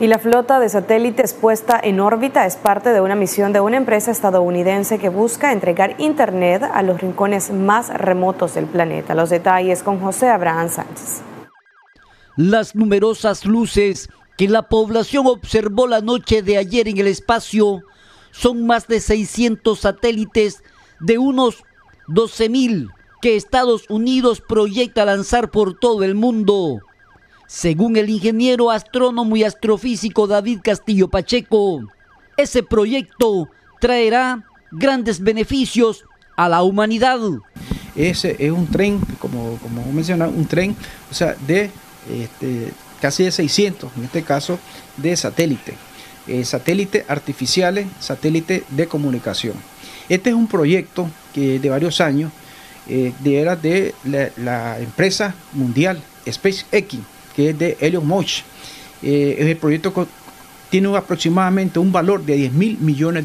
Y la flota de satélites puesta en órbita es parte de una misión de una empresa estadounidense que busca entregar Internet a los rincones más remotos del planeta. Los detalles con José Abraham Sánchez. Las numerosas luces que la población observó la noche de ayer en el espacio son más de 600 satélites de unos 12.000 que Estados Unidos proyecta lanzar por todo el mundo. Según el ingeniero astrónomo y astrofísico David Castillo Pacheco, ese proyecto traerá grandes beneficios a la humanidad. Ese es un tren, como mencionaba, un tren, o sea, de casi de 600, en este caso, de satélites. Satélites artificiales, satélites de comunicación. Este es un proyecto que de varios años era de la empresa mundial SpaceX, que es de Elon Musk. El proyecto tiene aproximadamente un valor de $10.000 millones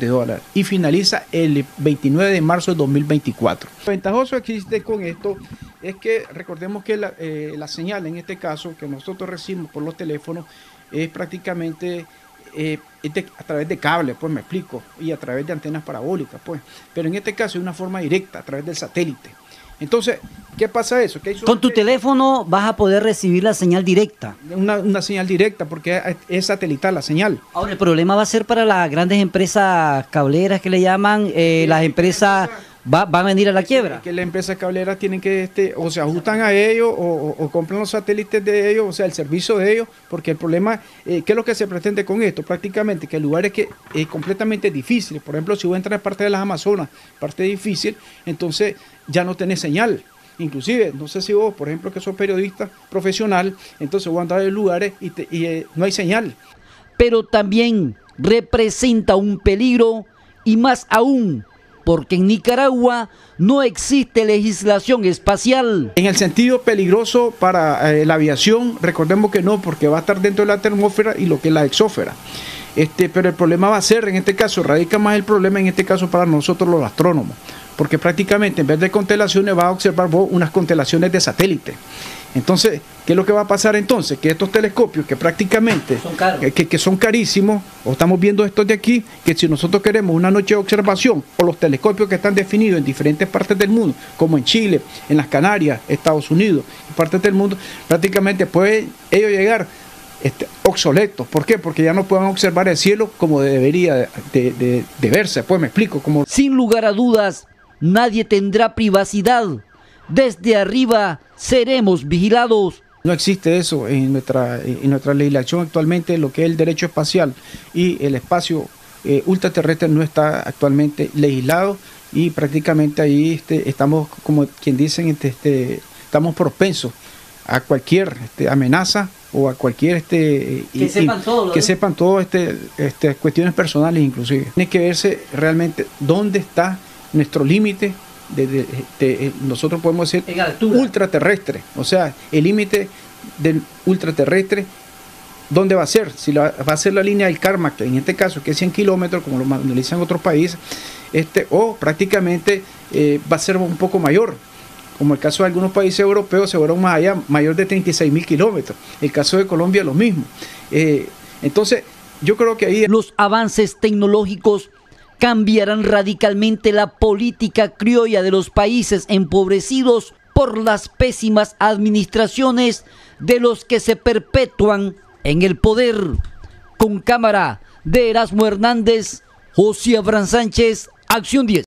y finaliza el 29 de marzo de 2024. Lo ventajoso que existe con esto es que recordemos que la señal, en este caso, que nosotros recibimos por los teléfonos, es prácticamente a través de cables, pues me explico, y a través de antenas parabólicas, pues. Pero en este caso es una forma directa, a través del satélite. Entonces, ¿qué pasa eso? Con tu teléfono vas a poder recibir la señal directa. Una señal directa, porque es satelital la señal. Ahora, el problema va a ser para las grandes empresas cableras que le llaman, las empresas van a venir a la quiebra. Que las empresas cableras tienen que, o se ajustan a ellos, o compran los satélites de ellos, o sea, el servicio de ellos, porque el problema, ¿qué es lo que se pretende con esto? Prácticamente, que lugares que es completamente difícil, por ejemplo, si voy a entrar en parte de las Amazonas, parte difícil, entonces ya no tenés señal. Inclusive, no sé si vos, por ejemplo, que sos periodista profesional, entonces vos andás en lugares y no hay señal. Pero también representa un peligro, y más aún, porque en Nicaragua no existe legislación espacial. En el sentido peligroso para la aviación, recordemos que no, porque va a estar dentro de la termósfera y lo que es la exósfera. Pero el problema va a ser, en este caso, radica más el problema en este caso para nosotros los astrónomos, porque prácticamente en vez de constelaciones vas a observar vos unas constelaciones de satélites. Entonces, ¿qué es lo que va a pasar entonces? Que estos telescopios que prácticamente son carísimos, o estamos viendo estos de aquí, que si nosotros queremos una noche de observación, o los telescopios que están definidos en diferentes partes del mundo, como en Chile, en las Canarias, Estados Unidos, en partes del mundo, prácticamente pueden ellos llegar obsoletos. ¿Por qué? Porque ya no pueden observar el cielo como debería de verse. Pues me explico. Sin lugar a dudas, nadie tendrá privacidad. Desde arriba seremos vigilados. No existe eso en nuestra legislación actualmente, lo que es el derecho espacial y el espacio ultraterrestre no está actualmente legislado, y prácticamente ahí estamos, como quien dicen, estamos propensos a cualquier amenaza, o a cualquier que sepan todo, cuestiones personales inclusive. Tiene que verse realmente dónde está nuestro límite. Nosotros podemos decir ultraterrestre, o sea, el límite del ultraterrestre, ¿dónde va a ser? Si va a ser la línea del Karmack, en este caso, que es 100 kilómetros, como lo manualizan otros países, o prácticamente va a ser un poco mayor. Como el caso de algunos países europeos, se fueron más allá, mayor de 36.000 kilómetros. El caso de Colombia, lo mismo. Entonces, yo creo que ahí los avances tecnológicos cambiarán radicalmente la política criolla de los países empobrecidos por las pésimas administraciones de los que se perpetúan en el poder. Con cámara de Erasmo Hernández, José Abraham Sánchez, Acción 10.